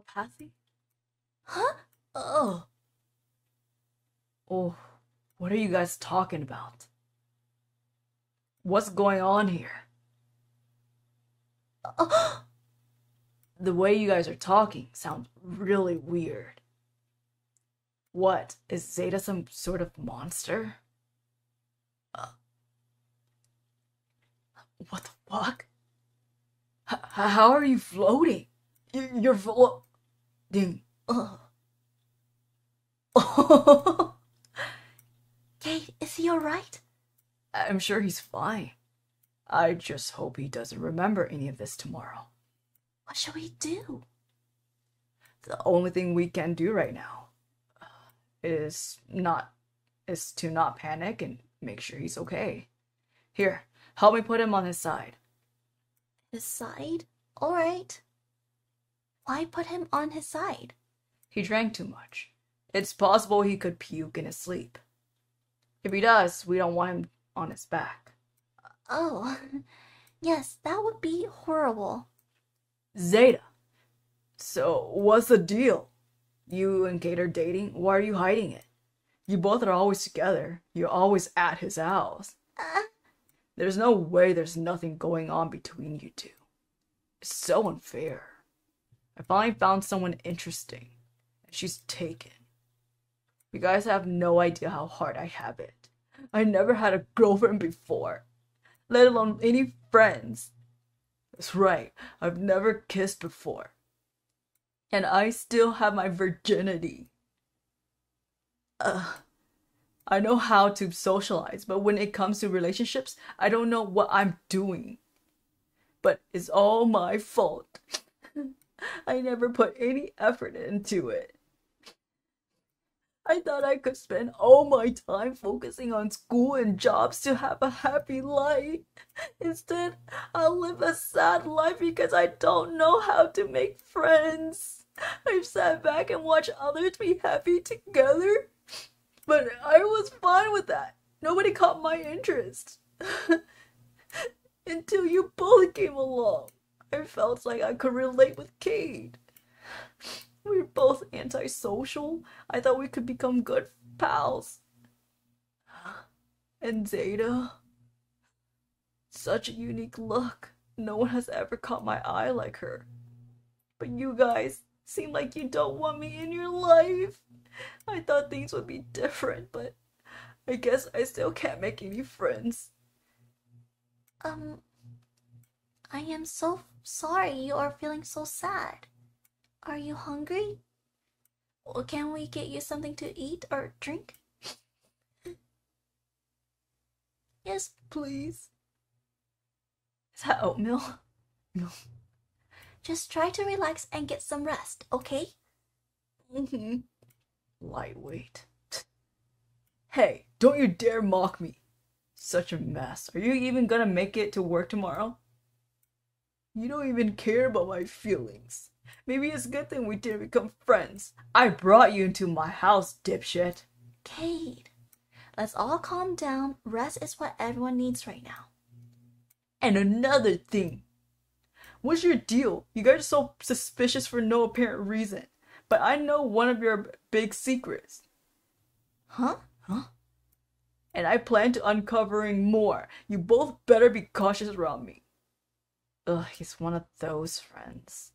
telepathy? Huh? Oh. Oh, what are you guys talking about? What's going on here? The way you guys are talking sounds really weird. What, is Zeta some sort of monster? What the fuck? How are you floating? You're floating. Kade, is he alright? I'm sure he's fine. I just hope he doesn't remember any of this tomorrow. What shall we do? The only thing we can do right now is to not panic and make sure he's okay. Here, help me put him on his side. His side? Alright. Why put him on his side? He drank too much. It's possible he could puke in his sleep. If he does, we don't want him on his back. Oh, yes, that would be horrible. Zeta, so what's the deal? You and Kate are dating, why are you hiding it? You both are always together, you're always at his house. There's no way there's nothing going on between you two. It's so unfair. I finally found someone interesting, and she's taken. You guys have no idea how hard I have it. I never had a girlfriend before, let alone any friends. That's right, I've never kissed before. And I still have my virginity. I know how to socialize, but when it comes to relationships, I don't know what I'm doing. But it's all my fault. I never put any effort into it. I thought I could spend all my time focusing on school and jobs to have a happy life. Instead, I'll live a sad life because I don't know how to make friends. I've sat back and watched others be happy together, but I was fine with that. Nobody caught my interest. Until you both came along. I felt like I could relate with Kade. We were both antisocial. I thought we could become good pals. And Zeta. Such a unique look. No one has ever caught my eye like her. But you guys seem like you don't want me in your life. I thought things would be different, but I guess I still can't make any friends. I am so sorry you are feeling so sad. Are you hungry? Well, can we get you something to eat or drink? Yes, please. Is that oatmeal? No. Just try to relax and get some rest, okay? Lightweight. Hey, don't you dare mock me. Such a mess. Are you even gonna make it to work tomorrow? You don't even care about my feelings. Maybe it's a good thing we didn't become friends. I brought you into my house, dipshit. Kade, let's all calm down. Rest is what everyone needs right now. And another thing. What's your deal? You guys are so suspicious for no apparent reason. But I know one of your big secrets. Huh? Huh? And I plan to uncovering more. You both better be cautious around me. Ugh, he's one of those friends.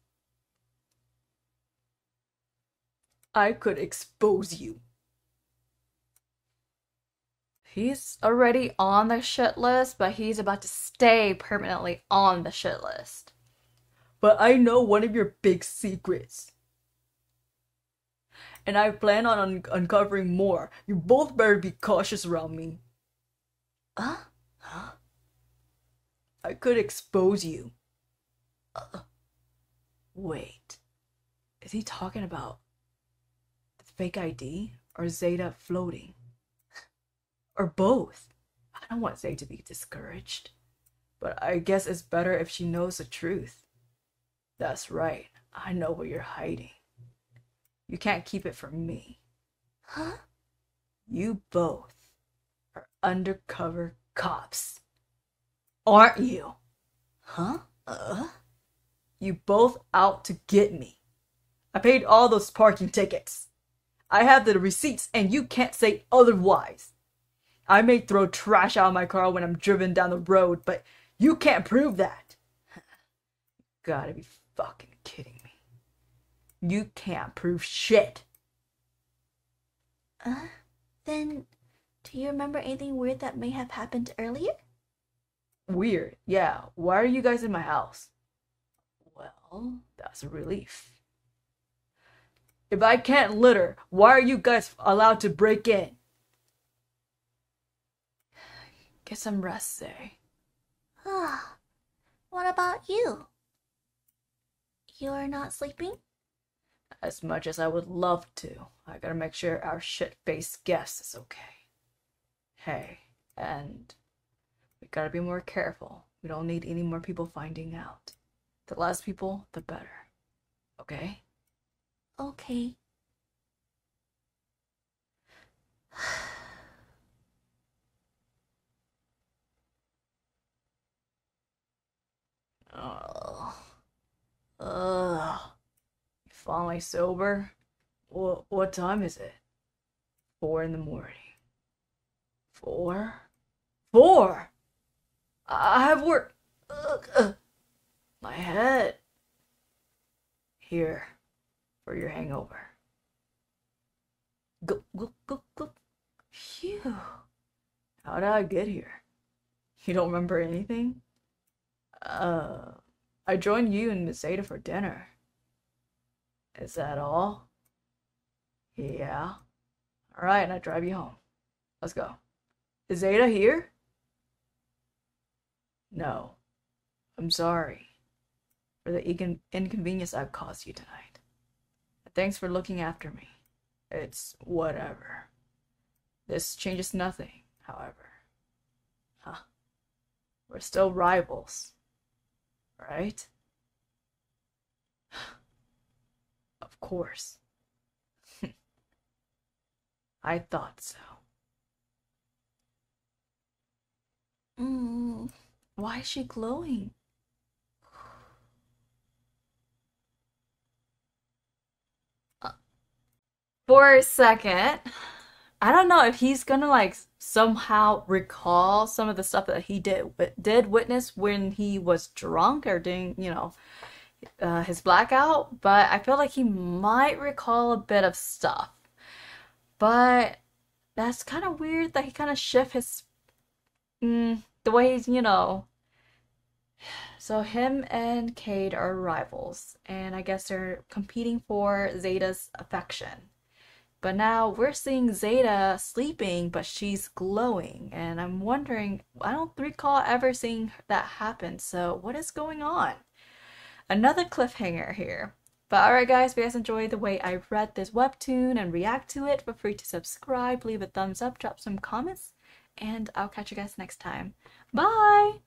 I could expose you. He's already on the shit list, but he's about to stay permanently on the shit list. But I know one of your big secrets. And I plan on uncovering more. You both better be cautious around me. Huh? I could expose you. Wait. Is he talking about fake ID or Zeta floating? Or both? I don't want Zeta to be discouraged, but I guess it's better if she knows the truth. That's right, I know what you're hiding. You can't keep it from me. Huh? You both are undercover cops, aren't you? Huh? You both out to get me. I paid all those parking tickets. I have the receipts and you can't say otherwise. I may throw trash out of my car when I'm driven down the road, but you can't prove that. You gotta be fucking kidding me. You can't prove shit. Then do you remember anything weird that may have happened earlier? Weird, yeah. Why are you guys in my house? Well, that's a relief. If I can't litter, why are you guys allowed to break in? Get some rest, Zay. What about you? You're not sleeping? As much as I would love to. I gotta make sure our shit-faced guest is okay. Hey, and we gotta be more careful. We don't need any more people finding out. The less people, the better. Okay? Okay. You finally sober? What time is it? 4 in the morning. 4? 4! I have work. My head. Here. For your hangover. Go. Phew. How did I get here? You don't remember anything? I joined you and Miss Ada for dinner. Is that all? Yeah. Alright, and I drive you home. Let's go. Is Ada here? No. I'm sorry for the inconvenience I've caused you tonight. Thanks for looking after me. It's whatever. This changes nothing, however. We're still rivals, right? Of course. I thought so. Why is she glowing? For a second, I don't know if he's gonna like somehow recall some of the stuff that he did witness when he was drunk or doing, you know, his blackout, but I feel like he might recall a bit of stuff. But that's kind of weird that he kind of shifts his the way he's, you know. So him and Kade are rivals, and I guess they're competing for Zeta's affection. But now we're seeing Zeta sleeping, but she's glowing. And I'm wondering, I don't recall ever seeing that happen. So what is going on? Another cliffhanger here. But alright guys, if you guys enjoyed the way I read this webtoon and react to it, feel free to subscribe, leave a thumbs up, drop some comments. And I'll catch you guys next time. Bye!